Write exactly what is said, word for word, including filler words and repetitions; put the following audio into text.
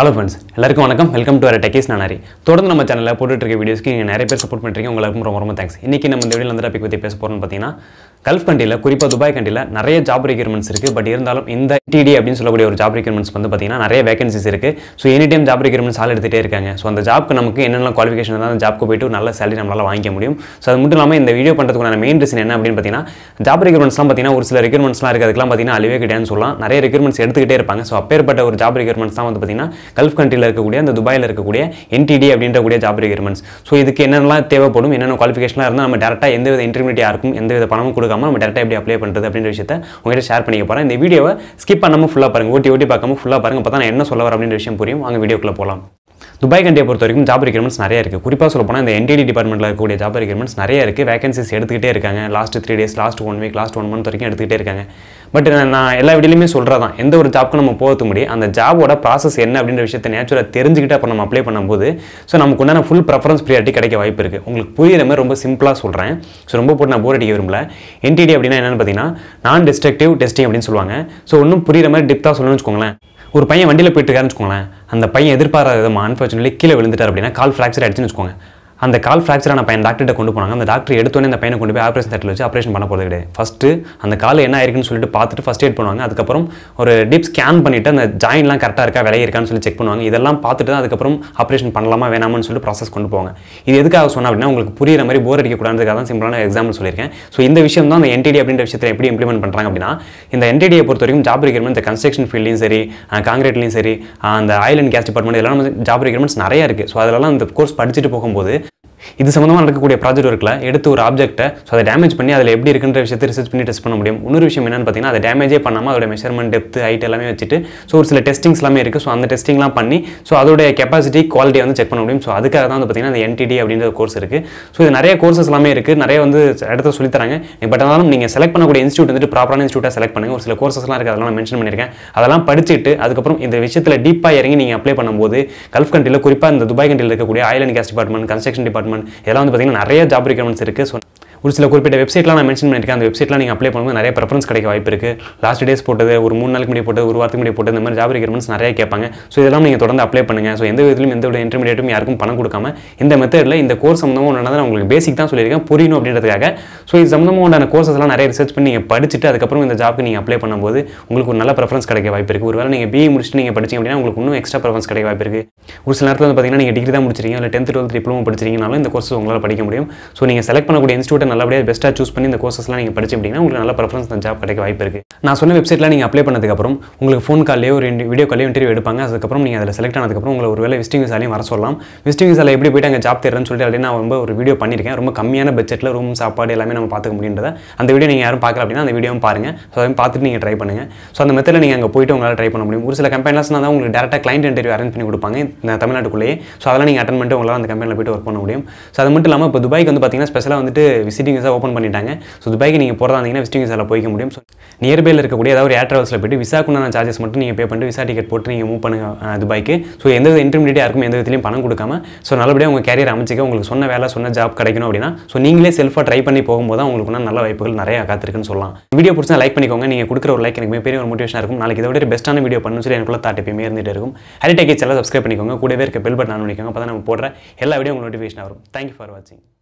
Hello friends, welcome welcome, welcome to our Techies Nanari. தொடர்ந்து நம்ம சேனல்ல போட்டுட்டு இருக்க வீடியோஸ்க்கு நீங்க நிறைய பேர் சப்போர்ட் பண்றீங்க. உங்களுக்கு ரொம்ப ரொம்ப thanks. இன்னைக்கு நம்ம இந்த வீடியோல அந்த டாபிக் பத்தி பேச போறோம்னு பார்த்தீங்கன்னா கல்ஃப் கண்ட்ரில குறிப்பா துபாய் கண்ட்ரில நிறைய ஜாப் ரிக்ரூட்மென்ட்ஸ் இருக்கு. பட் இருந்தாலும் இந்த N D T அப்படினு சொல்லக்கூடிய ஒரு ஜாப் ரிக்ரூட்மென்ட்ஸ் வந்து பாத்தீங்கன்னா நிறைய வேகன்சிஸ் இருக்கு. So any time job recruitments all எடுத்துட்டே இருக்காங்க. சோ அந்த ஜாப்க்கு நமக்கு என்னென்ன குவாலிஃபிகேஷன் இருந்தா அந்த ஜாப்க்கு போய்ட்டு நல்ல salary நம்மளால வாங்கிக்க முடியும். சோ அது மட்டும் இல்லாம இந்த வீடியோ பண்றதுக்கான மெயின் ரீசன் என்ன அப்படினு பாத்தீங்கன்னா ஜாப் ரிக்ரூட்மென்ட்ஸ்லாம் பாத்தீங்கன்னா ஒரு சில ரிக்ரூட்மென்ட்ஸ்லாம் இருக்கு. அதெல்லாம் பாத்தீங்கன்னா அழிவே கிடையாதுன்னு சொல்லலாம். நிறைய ரிக்ரூட்மென்ட்ஸ் எடுத்துக்கிட்டே இருப்பாங்க. சோ அப்பேற்பட்ட ஒரு ஜாப் ரிக்ரூட்மென்ட்ஸ் தான் வந்து பாத்தீங்கன்னா Gulf country la irukkudiya and Dubai la irukkudiya N D T அப்படிங்கற கூடிய job requirements so இதுக்கு என்னெல்லாம் தேவைப்படும் என்னென்ன qualification இருந்தா நம்ம டைரக்டா எந்தவித intermediate யாருக்கும் எந்தவித பணமும் கொடுக்காம நம்ம டைரக்டா எப்படி அப்ளை பண்றது அப்படிங்கற விஷயத்தை உங்ககிட்ட ஷேர் பண்ணிக்க போறேன். இந்த வீடியோவை skip பண்ணாம ஃபுல்லா பாருங்க. ஓட்டி ஓட்டி பார்க்காம ஃபுல்லா பாருங்க. அப்பதான் நான் என்ன சொல்ல வரேன் அப்படிங்கற விஷயம் புரியும். வாங்க வீடியோக்குள்ள போலாம். Dubai country பொறுத்த வரைக்கும் ஜாப் ரிக்ரூட்மென்ட்ஸ் நிறைய இருக்கு. குறிப்பா சொல்ல போனா இந்த N D T டிபார்ட்மென்ட்ல இருக்கக்கூடிய ஜாப் ரிக்ரூட்மென்ட்ஸ் நிறைய இருக்கு. வேகன்சிஸ் எடுத்துக்கிட்டே இருக்காங்க. Last three days, last one week, last one month வரைக்கும் எடுத்துக்கிட்டே இருக்காங்க. பட் நான் எல்லா வீடியோலயுமே சொல்றதான் எந்த ஒரு ஜாப்க்கு நம்ம போறது முடி அந்த ஜாபோட process என்ன அப்படிங்கற விஷயத்தை நேச்சுரலா தெரிஞ்சுக்கிட்டு அப்புறம் நம்ம அப்ளை பண்ணும்போது சோ நமக்கு உண்டான full preference priority கிடைக்க வாய்ப்பு இருக்கு. உங்களுக்கு புரியுற மாதிரி ரொம்ப சிம்பிளா சொல்றேன். சோ ரொம்ப போட்டு நான் போர் அடிக்க விரும்பல. N D T அப்படினா என்னன்னு பாத்தீங்கன்னா நான் டிஸ்ட்ரக்டிவ் டெஸ்டிங் அப்படினு சொல்வாங்க. சோ இன்னும் புரியுற மாதிரி டிப்தா சொல்லணும்னு சொல்லுங்களேன். ஒரு பையன் வண்டியில போயிட்டு இருக்காருன்னு சொல்லுங்களேன். அந்த பையன் எதிர்பாராத விதமா அன்ஃபார்ச்சுனேட்லி கீழே விழுந்துட்டார் அப்படின்னா கால் ஃப்ராக்சர் ஆயிடுச்சுன்னு வச்சுக்கோங்க. அந்த கால் ஃப்ராக்சரான பையன் டாக்டர்கிட்ட கொண்டு போனாங்க. அந்த டாக்டர் எடுத்தோடனே அந்த பையனை கொண்டு போய் ஆப்ரேஷன் தேட்டரில் வச்சு ஆப்ரேஷன் பண்ண போகிறது கிடையாது. ஃபஸ்ட்டு அந்த கால் என்ன ஆயிருக்குன்னு சொல்லிட்டு பார்த்துட்டு ஃபஸ்ட் எய்ட் பண்ணுவாங்க. அதுக்கப்புறம் ஒரு டீப் ஸ்கேன் பண்ணிவிட்டு அந்த ஜாயின்லாம் கரெக்டாக இருக்கா விலை இருக்கான்னு சொல்லி செக் பண்ணுவாங்க. இதெல்லாம் பார்த்துட்டு தான் அதுக்கப்புறம் ஆப்ரேஷன் பண்ணலாமா வேணாமான்னு சொல்லி ப்ராசஸ் கொண்டு போவாங்க. இது எதுக்காக சொன்னால் அப்படின்னா உங்களுக்கு புரியுற மாதிரி போர் அடிக்கக்கூடாதுக்காக தான் சிம்பிளான எக்ஸாம்பிள் சொல்லியிருக்கேன். ஸோ இந்த விஷயம் தான் அந்த N D T அப்படின்ற விஷயத்தை எப்படி இம்ப்ளிமெண்ட் பண்ணுறாங்க அப்படின்னா இந்த N D T பொறுத்த வரைக்கும் ஜாப் ரிக்ரூட்மென்ட் இந்த கன்ஸ்ட்ரக்ஷன் ஃபீல்ட்லையும் சரி காங்கிரீட்லையும் சரி அந்த ஆயில் அண்ட் கேஸ் டிபார்ட்மெண்ட் இதெல்லாம் ஜாப் ரிக்ரூட்மென்ட்ஸ் நிறையா இருக்குது. ஸோ அதெல்லாம் இந்த கோர்ஸ் படிச்சுட்டு போகும்போது இது சம்பந்தமாக நடக்கக்கூடிய ப்ராஜெக்ட் ஒர்க்கில் எடுத்து ஒரு ஆப்ஜெக்ட்டை ஸோ அதை டேமேஜ் பண்ணி அதில் எப்படி இருக்குன்ற விஷயத்தை ரிசர்ச் பண்ணி டெஸ்ட் பண்ண முடியும். இன்னொரு விஷயம் என்னென்னு பார்த்தீங்கன்னா அதை டேமேஜே பண்ணாமல் அதோட மெஷர்மெண்ட் டெப்த் ஹைட் எல்லாமே வச்சுட்டு ஸோ ஒரு சில டெஸ்டிங்ஸ் எல்லாமே இருக்குது. ஸோ அந்த டெஸ்டிங்லாம் பண்ணி ஸோ அதோடைய கெப்பாசிட்டி குவாலிட்டி வந்து செக் பண்ண முடியும். ஸோ அதுக்காக தான் வந்து பார்த்தீங்கன்னா அந்த N D T அப்படின்ற கோர்ஸ் இருக்குது. ஸோ இது நிறைய கோர்ஸஸ் எல்லாமே இருக்குது. நிறைய வந்து இடத்துல சொல்லித்தராங்க. பட் ஆனாலும் நீங்கள் செலக்ட் பண்ணக்கூடிய இன்ஸ்டியூட் வந்துட்டு ப்ராப்பரான இன்ஸ்டியூட்டாக செலக்ட் பண்ணுங்கள். ஒரு சில கோர்ஸஸ்லாம் இருக்குது அதெல்லாம் நான் மென்ஷன் பண்ணியிருக்கேன். அதெல்லாம் படிச்சுட்டு அதுக்கப்புறம் இந்த விஷயத்தில் டீப்பாக இறங்கி நீங்கள் அப்ளை பண்ணும்போது கல்ஃப் கண்ட்ரியில் குறிப்பாக இந்த துபாய் கண்ட்ரியில் இருக்கக்கூடிய oil and gas department construction department இதெல்லாம் வந்து பார்த்தீங்கன்னா நிறைய ஜாப் ரிக்ரூட்மென்ட்ஸ் இருக்கு. ஸோ ஒரு சில குறிப்பிட்ட வெப்சைட்லாம் நான் மென்ஷன் பண்ணியிருக்கேன். அந்த வெப்சைட்லாம் நீங்கள் அப்ளை பண்ணும்போது நிறைய ப்ரிஃபரன்ஸ் கிடைக்க வாய்ப்பு இருக்குது. லாஸ்ட் டேஸ் போட்டது ஒரு மூணு நாளுக்கு முன்னாடி போட்டது ஒரு வாரத்துக்கு முன்னாடி போட்டது இந்த மாதிரி ஜாப் ரிக்ரூட்மென்ட்ஸ் நிறைய கேட்பாங்க. ஸோ இதெல்லாம் நீங்கள் தொடர்ந்து அப்ளை பண்ணுங்கள். ஸோ எந்த விதத்திலும் எந்த ஒரு இன்டர்மீடியட்டும் யாருக்கும் பணம் கொடுக்காம இந்த மெத்தடில் இந்த கோர்ஸ் சம்மந்தமாக ஒன்றானது உங்களுக்கு பேசிக் தான் சொல்லியிருக்கேன் புரியணும் அப்படின்றதுக்காக. ஸோ இது சம்மந்தமாக உண்டான கோர்ஸஸ்லாம் நிறைய ரிசர்ச் பண்ணி நீங்கள் படிச்சுட்டு அதுக்கப்புறம் இந்த ஜாப்க்கு நீங்கள் அப்ளை பண்ணும்போது உங்களுக்கு ஒரு நல்ல ப்ரிஃபரன்ஸ் கிடைக்க வாய்ப்பு இருக்குது. ஒருவேளை நீங்கள் பிஇ முடிச்சுட்டு நீங்கள் படிச்சிங்க அப்படின்னா உங்களுக்கு இன்னும் எக்ஸ்ட்ரா ப்ரிஃபரன்ஸ் கிடைக்க வாய்ப்பு இருக்குது. ஒரு சில நேரத்தில் வந்து பார்த்தீங்கன்னா நீங்கள் டிகிரி தான் முடிச்சிருக்கீங்க இல்லை டென்த் டுவெல்த் டிப்ளமோ படிச்சிருக்கீங்கனாலும் இந்த கோர்ஸ் உங்களால் படிக்க முடியும். ஸோ நீங்கள் செலக்ட் பண்ணக்கூடிய இன்ஸ்டியூட் நல்லபடியாக பெஸ்ட்டாக சூஸ் பண்ணி இந்த கோர்ஸஸ்லாம் நீங்கள் படிச்சு அப்படின்னா உங்களுக்கு நல்ல ப்ரிஃபரன்ஸ் அந்த ஜாப் கிடைக்க வாய்ப்பு இருக்குது. நான் சொன்ன வெப்சைட்டில் நீங்கள் அப்ளை பண்ணதுக்கப்புறம் உங்களுக்கு ஃபோன் கால்லையோ ஒரு வீடியோ கால்லையோ இன்டர்வியூ எடுப்பாங்க. அதுக்கப்புறம் நீங்கள் அதில் செலக்ட் ஆனதுக்கப்புறம் உங்களை ஒரு வேலை விசிட்டிங் விசாலையும் வர சொல்லலாம். விசிட்டிங் விசாலை எப்படி போய்ட்டு அங்கே ஜாப் தேர்றேன்னு சொல்லிட்டு அப்படியே நான் ரொம்ப ஒரு வீடியோ பண்ணியிருக்கேன். ரொம்ப கம்மியான பட்ஜெட்டில் ரூம் சாப்பாடு எல்லாமே நம்ம பார்த்துக்க முடியுன்றதை அந்த வீடியோ நீங்கள் யாரும் பார்க்கல அப்படின்னா அந்த வீடியோவும் பாருங்கள். ஸோ அதையும் பார்த்துட்டு நீங்கள் ட்ரை பண்ணுங்கள். ஸோ அந்த மெத்தடில் நீங்கள் அங்கே போய்ட்டு உங்களால் ட்ரை பண்ண முடியும். ஒரு சில கம்பெனிஸ்லாம் தான் உங்களுக்கு டேரெக்டாக கிளைண்ட் இன்டர்வியூ அரேஞ்ச் பண்ணி கொடுப்பாங்க இந்த தமிழ்நாட்டுக்குள்ளேயே. ஸோ அதெல்லாம் நீங்கள் அட்டன் பண்ணிட்டு உங்களால் அந்த கம்பெனியில் போய்ட்டு ஒர்க் பண்ண முடியும். ஸோ அது மட்டும் இல்லாமல் இப்போ துபாய்க்கு வந்து பார்த்தீங்கன்னா ஸ்பெஷலாக வந்துட்டு விசிட்டிங் விசா ஓப்பன் பண்ணிட்டாங்க. ஸோ துபாய்க்கு நீங்கள் போகிறதா இருந்தீங்கன்னா விசிட்டிங் விசாவில் போய்க்க முடியும். ஸோ நியர்பையில் இருக்கக்கூடிய ஏதாவது ஒரு ஏர் டிராவல்ஸில் போய்ட்டு விசாக்குண்டான சார்ஜஸ் மட்டும் நீங்கள் பே பண்ணிட்டு விசா டிக்கெட் போட்டு நீங்கள் மூவ் பண்ணுங்கள் துபாய்க்கு. ஸோ எந்த இன்டர்மீடியட்டாக இருக்கும் எந்த விதத்திலையும் பணம் கொடுக்காம ஸோ நல்லபடியாக உங்கள் கேரியர் அமைச்சிக்க உங்களுக்கு சொன்ன வேலை சொன்ன ஜாப் கிடைக்கணும் அப்படின்னா ஸோ நீங்களே செல்ஃபாக ட்ரை பண்ணி போகும்போது தான் உங்களுக்கு நல்ல வாய்ப்புகள் நிறையா காத்திருக்குன்னு சொல்லலாம். வீடியோ பிடிச்சா லைக் பண்ணிக்கோங்க. நீங்கள் கொடுக்குற ஒரு லைக் எனக்கு பெரிய ஒரு மோட்டிவேஷனாக இருக்கும். நாளைக்கு இதை விட பெஸ்ட்டான வீடியோ பண்ணணும் சொல்லி எனக்குள்ள தாட் எப்பயுமே இருந்துகிட்டே இருக்கும். ஹரி டெக்கிஸ் எல்லாம் சப்ஸ்கிரைப் பண்ணிக்கோங்க. கூடவே இருக்க பெல் பட்டன் ஆன் பண்ணிக்கோங்க. அப்போ தான் நம்ம போடுற எல்லா வீடியோ உங்களுக்கு நோட்டிஃபிகேஷன் வரும். தேங்க்யூ ஃபார் வாட்சிங்.